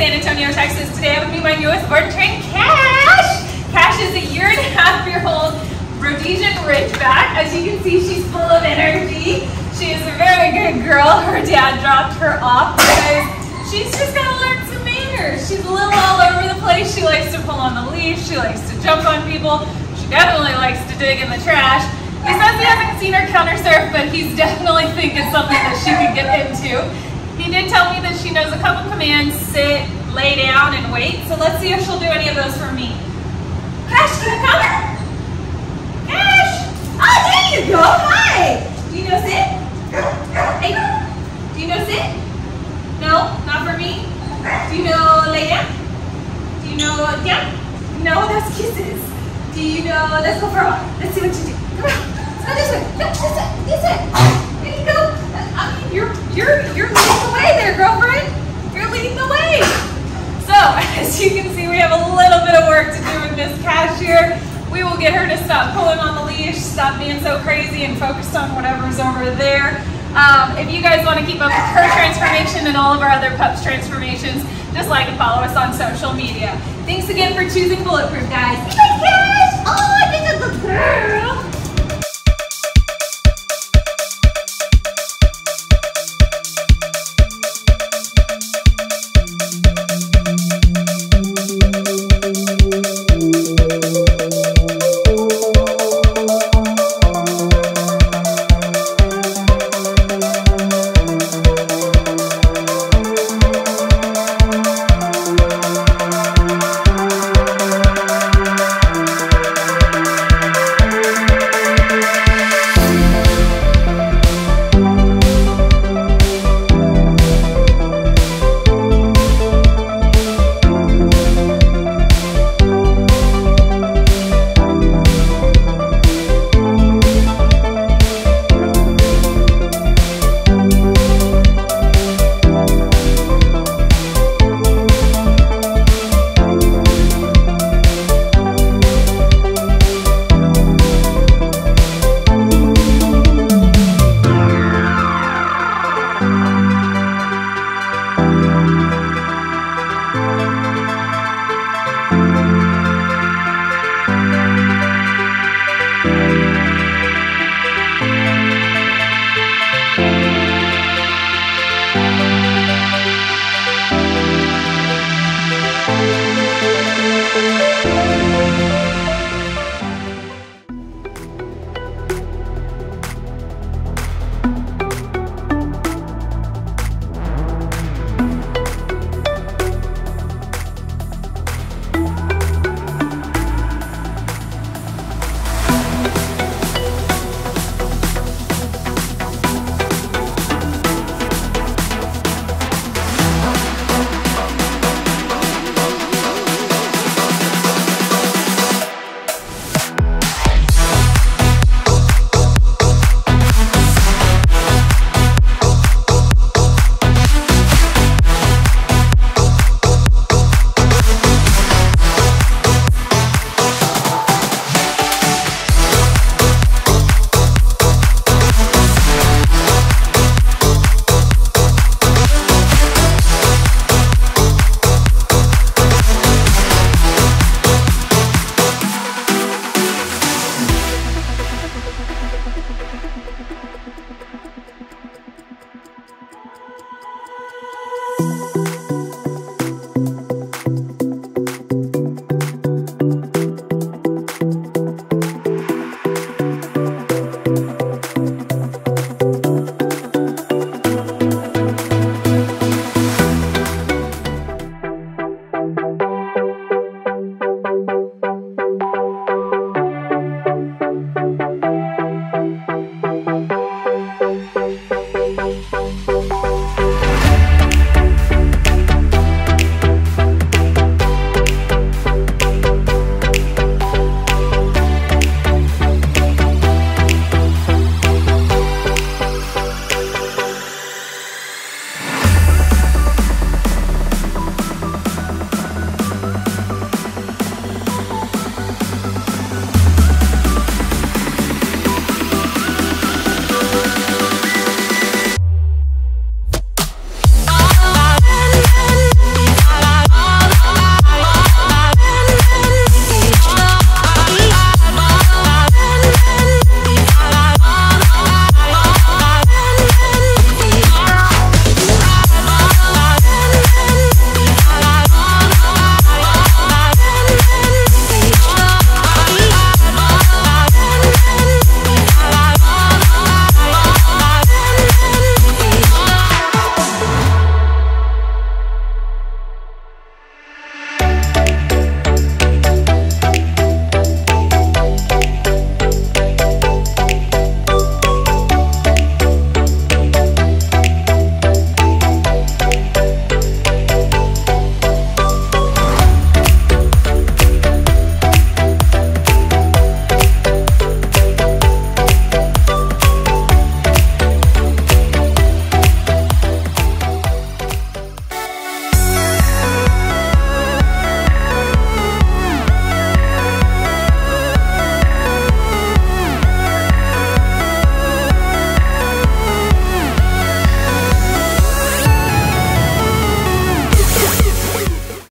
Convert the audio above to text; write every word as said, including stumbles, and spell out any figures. San Antonio, Texas. Today I'm with me my newest Board Train, Cash. Cash is a year and a half year old Rhodesian Ridgeback. As you can see, she's full of energy. She is a very good girl. Her dad dropped her off because she's just got to learn some manners. She's a little all over the place. She likes to pull on the leash. She likes to jump on people. She definitely likes to dig in the trash. He says he hasn't seen her counter surf, but he's definitely thinking something that she could get into. He did tell me that she knows a couple commands: sit, lay down, and wait. So let's see if she'll do any of those for me. Cash, can you come? Cash! Oh, there you go. Hi. Do you know sit? Hey. Do you know sit? No, not for me. Do you know lay down? Do you know down? No, that's kisses. Do you know, let's go for a walk. Let's see what you do. Come on, let's go this way. No, this way, this way. There you go. I mean, you're, you're, you're leading the way there, girlfriend. You're leading the way. So, as you can see, we have a little bit of work to do with Miss Cash here. We will get her to stop pulling on the leash, stop being so crazy, and focused on whatever's over there. Um, if you guys want to keep up with her transformation and all of our other pups' transformations, just like and follow us on social media. Thanks again for choosing Bulletproof, guys. Hey, Cash! Oh, I think that's a girl!